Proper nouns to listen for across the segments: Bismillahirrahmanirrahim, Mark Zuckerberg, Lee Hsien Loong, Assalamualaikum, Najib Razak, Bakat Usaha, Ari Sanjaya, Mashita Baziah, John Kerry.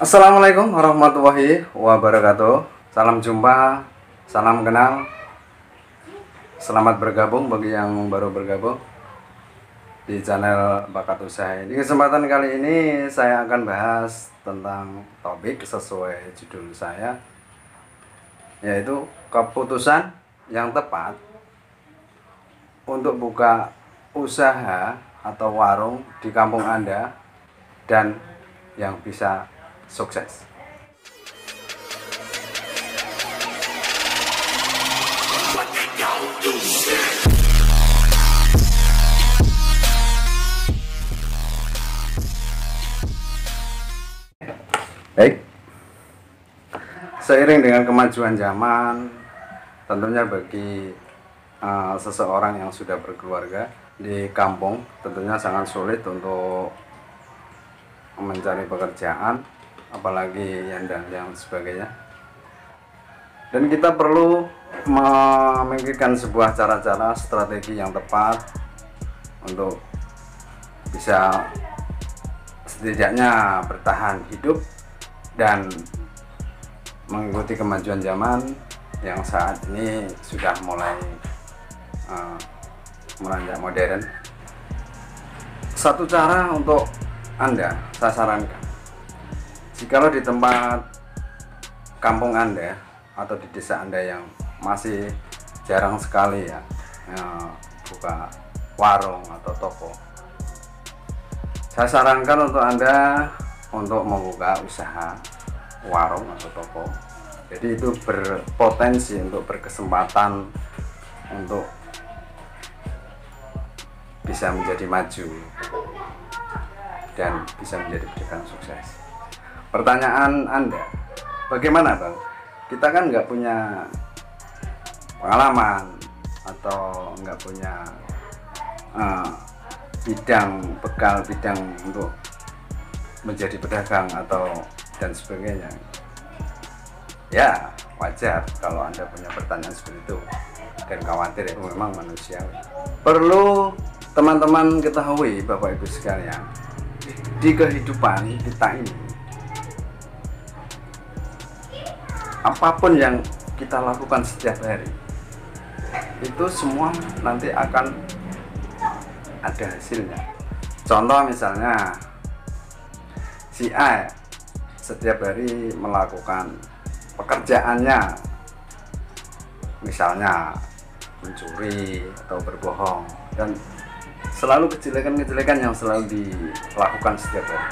Assalamualaikum warahmatullahi wabarakatuh. Salam jumpa, salam kenal. Selamat bergabung bagi yang baru bergabung di channel Bakat Usaha. Di kesempatan kali ini saya akan bahas tentang topik sesuai judul saya, yaitu keputusan yang tepat untuk buka usaha atau warung di kampung Anda dan yang bisa sukses. Baik, seiring dengan kemajuan zaman, tentunya bagi seseorang yang sudah berkeluarga di kampung tentunya sangat sulit untuk mencari pekerjaan, apalagi yandang dan sebagainya. Dan kita perlu memikirkan sebuah cara-cara strategi yang tepat untuk bisa setidaknya bertahan hidup dan mengikuti kemajuan zaman yang saat ini sudah mulai meranjak modern. Satu cara untuk Anda saya sarankan, jikalau di tempat kampung Anda atau di desa Anda yang masih jarang sekali ya buka warung atau toko, saya sarankan untuk Anda untuk membuka usaha warung atau toko. Jadi itu berpotensi untuk berkesempatan untuk bisa menjadi maju dan bisa menjadi pedagang sukses. Pertanyaan Anda, bagaimana Bang? Kita kan nggak punya pengalaman atau nggak punya bekal bidang untuk menjadi pedagang atau dan sebagainya. Ya wajar kalau Anda punya pertanyaan seperti itu dan khawatir, itu memang manusiawi. Perlu teman-teman ketahui Bapak Ibu sekalian, di kehidupan kita ini apapun yang kita lakukan setiap hari itu semua nanti akan ada hasilnya. Contoh misalnya si A setiap hari melakukan pekerjaannya, misalnya mencuri atau berbohong, dan selalu kejelekan-kejelekan yang selalu dilakukan setiap hari.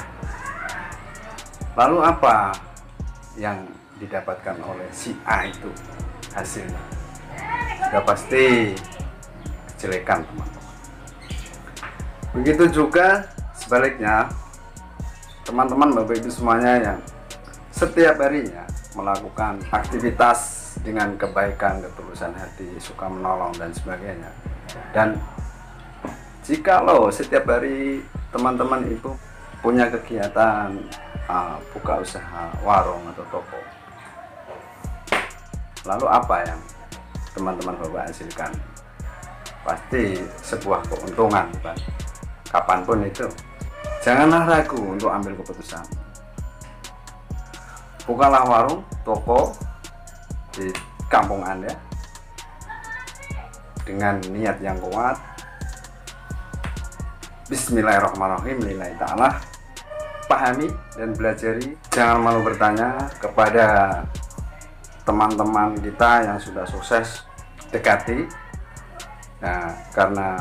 Lalu apa yang didapatkan oleh si A itu hasilnya? Sudah pasti kejelekan, teman-teman. Begitu juga sebaliknya, teman-teman Bapak Ibu semuanya yang setiap harinya melakukan aktivitas dengan kebaikan, ketulusan hati, suka menolong dan sebagainya. Dan jikalau setiap hari teman-teman itu punya kegiatan buka usaha warung atau toko, lalu apa yang teman-teman Bapak hasilkan? Pasti sebuah keuntungan, Pak. Kapanpun itu, janganlah ragu untuk ambil keputusan. Bukalah warung, toko di kampung Anda dengan niat yang kuat. Bismillahirrahmanirrahim, lillahi ta'ala. Pahami dan belajari. Jangan malu bertanya kepada teman-teman kita yang sudah sukses, dekati. Nah, karena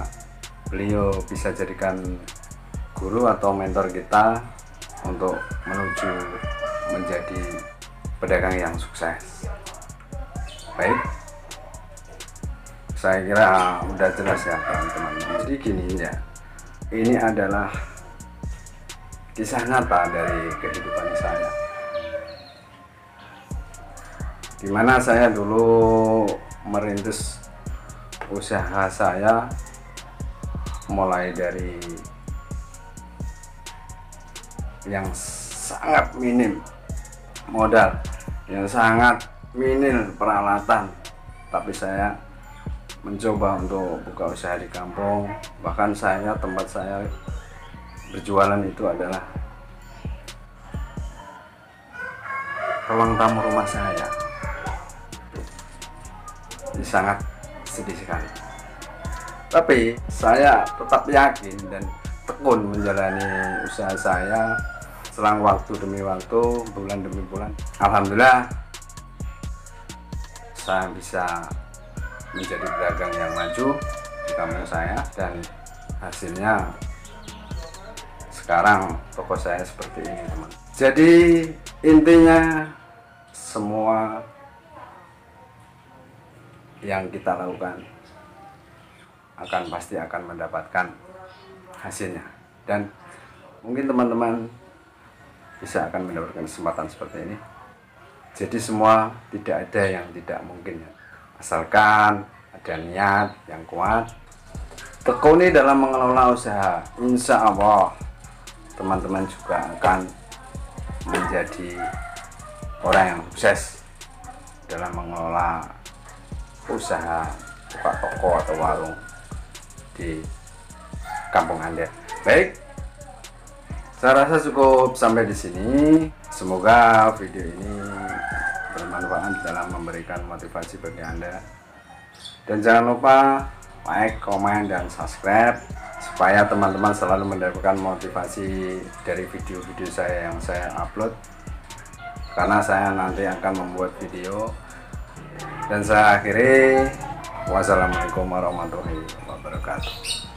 beliau bisa jadikan guru atau mentor kita untuk menuju menjadi pedagang yang sukses. Baik, saya kira udah jelas ya teman-teman. Jadi gini ya, ini adalah kisah nyata dari kehidupan saya, dimana saya dulu merintis usaha saya mulai dari yang sangat minim modal, yang sangat minim peralatan, tapi saya mencoba untuk buka usaha di kampung. Bahkan saya, tempat saya berjualan itu adalah ruang tamu rumah saya. Ini sangat sedih sekali. Tapi saya tetap yakin dan tekun menjalani usaha saya selang waktu demi waktu, bulan demi bulan. Alhamdulillah saya bisa menjadi pedagang yang maju di kampung saya, dan hasilnya sekarang toko saya seperti ini, teman. Jadi intinya semua yang kita lakukan akan pasti akan mendapatkan hasilnya, dan mungkin teman-teman bisa akan mendapatkan kesempatan seperti ini. Jadi semua tidak ada yang tidak mungkin, asalkan ada niat yang kuat, tekuni dalam mengelola usaha. Insya Allah teman-teman juga akan menjadi orang yang sukses dalam mengelola usaha buka toko atau warung di kampung Anda. Baik, saya rasa cukup sampai di sini. Semoga video ini bermanfaat dalam memberikan motivasi bagi Anda. Dan jangan lupa like, komen, dan subscribe supaya teman-teman selalu mendapatkan motivasi dari video-video saya yang saya upload. Karena saya nanti akan membuat video. Dan saya akhiri, wassalamualaikum warahmatullahi wabarakatuh.